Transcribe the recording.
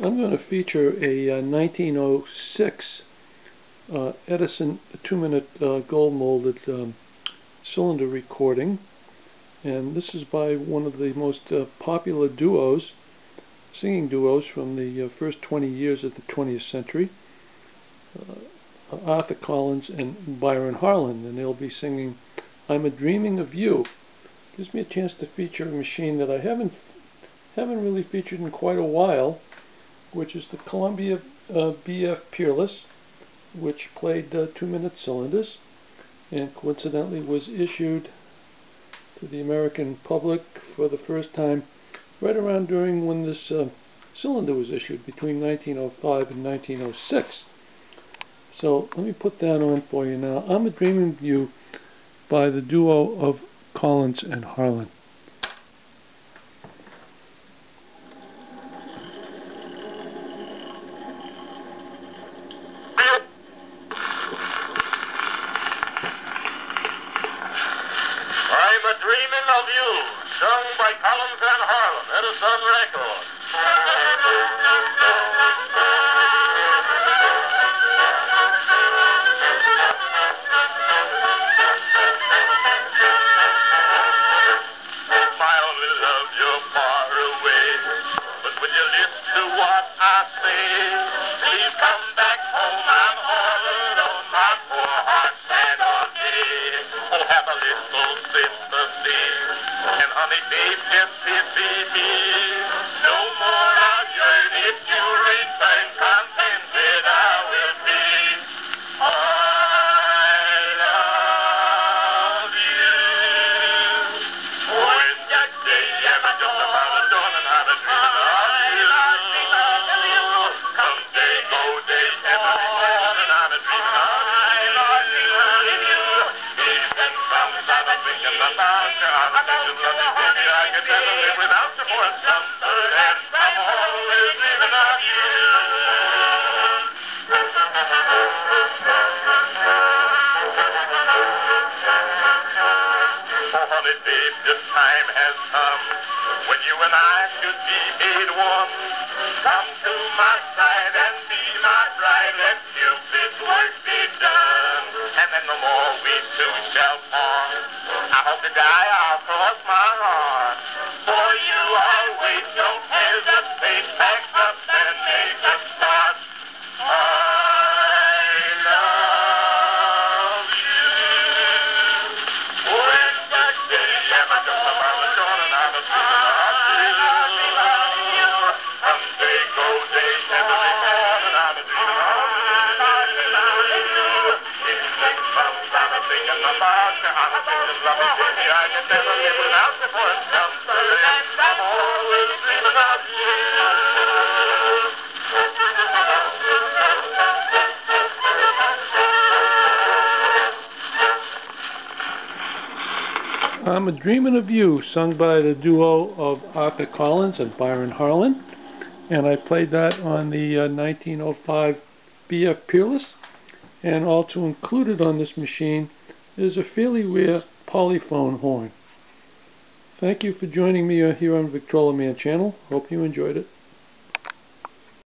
I'm going to feature a 1906 Edison 2-minute gold molded cylinder recording, and this is by one of the most popular duos, singing duos from the first 20 years of the 20th century, Arthur Collins and Byron Harlan, and they'll be singing "I'm a Dreaming of You." Gives me a chance to feature a machine that I haven't really featured in quite a while, which is the Columbia BF Peerless, which played 2-minute cylinders, and coincidentally was issued to the American public for the first time right around during when this cylinder was issued, between 1905 and 1906. So let me put that on for you now. "I'm a Dreaming of You" by the duo of Collins and Harlan. "Of You," sung by Collins and Harlan, Edison Records. "Mildly love, you're far away, but will you listen to what I say? Please come back home, I'm all alone, my poor heart's sad all day. Oh, have a little sympathy, and honey, babe, just pity me. No more I'll yearn, if you return, contented I will be. I love you." When that day ever comes about the dawn, and how to dream of you. Come day, go day, ever return, and how to dream of you. Even sometimes I've been thinking about you. I've been thinking about you, baby. I could never live without you for a comfort, and I'm always dreaming of you. Oh, honey, babe, this time has come when you and I should be made one. Come to my side and be my bride. Let this work be done, and then no more we two shall part. I hope to die, I'll cross my heart. For you I'll wait, don't hesitate. Back up and make a start. I love you. When the day ever comes about the dawn, and I'm a dreaming of you. Come day, go day, never be gone, and I'm a dreaming of you. I'm thinking about you, I'm thinking about you, baby. I can never live without you for a comfort, and I'm always dreaming of you. "I'm a Dreaming of You," sung by the duo of Arthur Collins and Byron Harlan, and I played that on the 1905 BF Peerless. And also included on this machine is a fairly rare polyphone horn. Thank you for joining me here on Victrola Man channel. Hope you enjoyed it.